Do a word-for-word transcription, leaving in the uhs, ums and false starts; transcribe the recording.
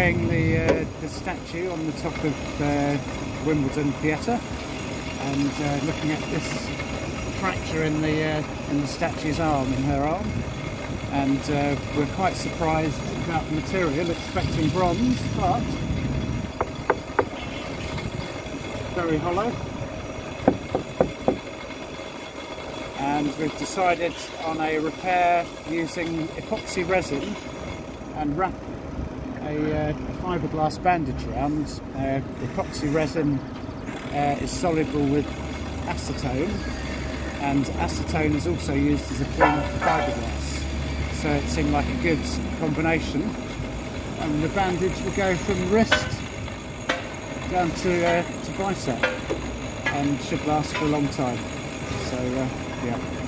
The, uh, the statue on the top of uh, Wimbledon Theatre, and uh, looking at this fracture in the uh, in the statue's arm, in her arm, and uh, we're quite surprised about the material, expecting bronze, but very hollow. And we've decided on a repair using epoxy resin and wrap. A uh, fiberglass bandage round. Uh, epoxy resin uh, is soluble with acetone, and acetone is also used as a cleaner for fiberglass. So it seemed like a good combination. And the bandage will go from wrist down to uh, to bicep, and should last for a long time. So uh, yeah.